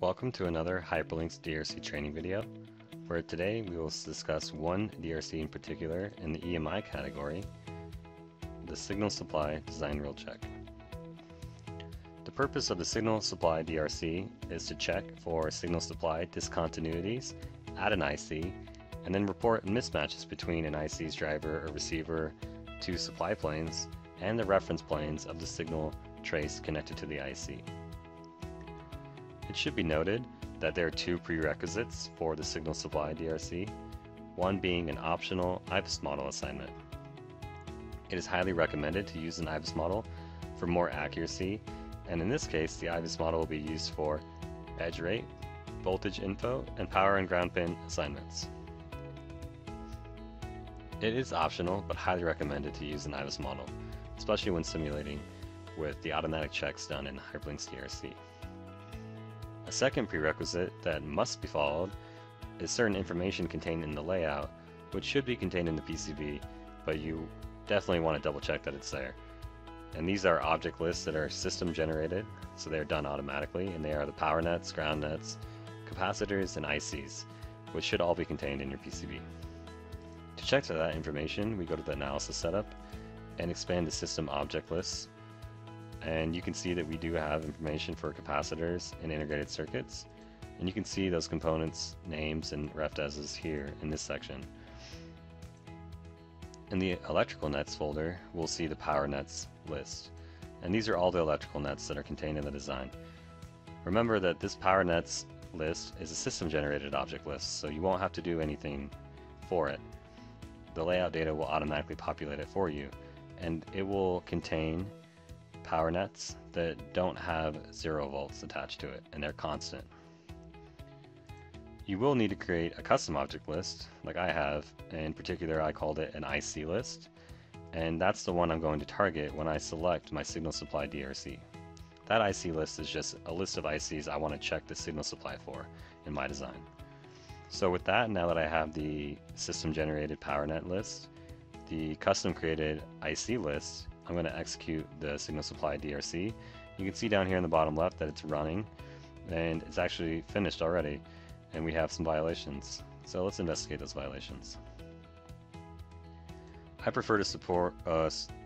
Welcome to another Hyperlynx DRC training video, where today we will discuss one DRC in particular in the EMI category, the Signal Supply Design Rule Check. The purpose of the Signal Supply DRC is to check for signal supply discontinuities at an IC, and then report mismatches between an IC's driver or receiver to supply planes and the reference planes of the signal trace connected to the IC. It should be noted that there are two prerequisites for the Signal Supply DRC, one being an optional IBIS model assignment. It is highly recommended to use an IBIS model for more accuracy, and in this case the IBIS model will be used for edge rate, voltage info, and power and ground pin assignments. It is optional but highly recommended to use an IBIS model, especially when simulating with the automatic checks done in Hyperlynx DRC. A second prerequisite that must be followed is certain information contained in the layout, which should be contained in the PCB, but you definitely want to double check that it's there. And these are object lists that are system generated, so they're done automatically, and they are the power nets, ground nets, capacitors, and ICs, which should all be contained in your PCB. To check for that information, we go to the analysis setup and expand the system object lists. And you can see that we do have information for capacitors and integrated circuits, and you can see those components, names, and refdes here in this section. In the electrical nets folder, we'll see the power nets list, and these are all the electrical nets that are contained in the design. Remember that this power nets list is a system generated object list, so you won't have to do anything for it. The layout data will automatically populate it for you, and it will contain power nets that don't have 0 volts attached to it, and they're constant. You will need to create a custom object list like I have. In particular, I called it an IC list, and that's the one I'm going to target when I select my signal supply DRC. That IC list is just a list of ICs I want to check the signal supply for in my design. So with that, now that I have the system generated power net list, the custom created IC list, I'm going to execute the signal supply DRC. You can see down here in the bottom left that it's running, and it's actually finished already, and we have some violations. So let's investigate those violations. I prefer to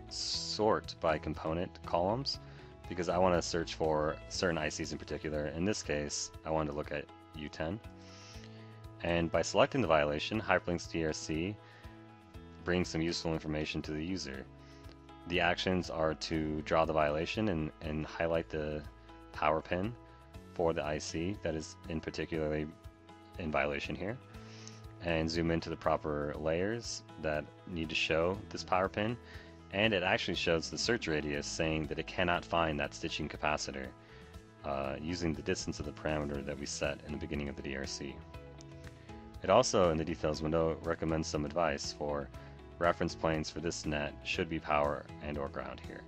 sort by component columns because I want to search for certain ICs in particular. In this case, I wanted to look at U10. And by selecting the violation, Hyperlynx DRC brings some useful information to the user. The actions are to draw the violation and highlight the power pin for the IC that is in particularly in violation here, and zoom into the proper layers that need to show this power pin, and it actually shows the search radius saying that it cannot find that stitching capacitor using the distance of the parameter that we set in the beginning of the DRC. It also, in the details window, recommends some advice for reference planes for this net should be power and or ground here.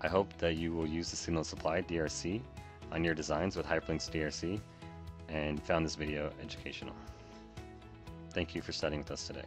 I hope that you will use the Signal Supply DRC on your designs with Hyperlynx DRC and found this video educational. Thank you for studying with us today.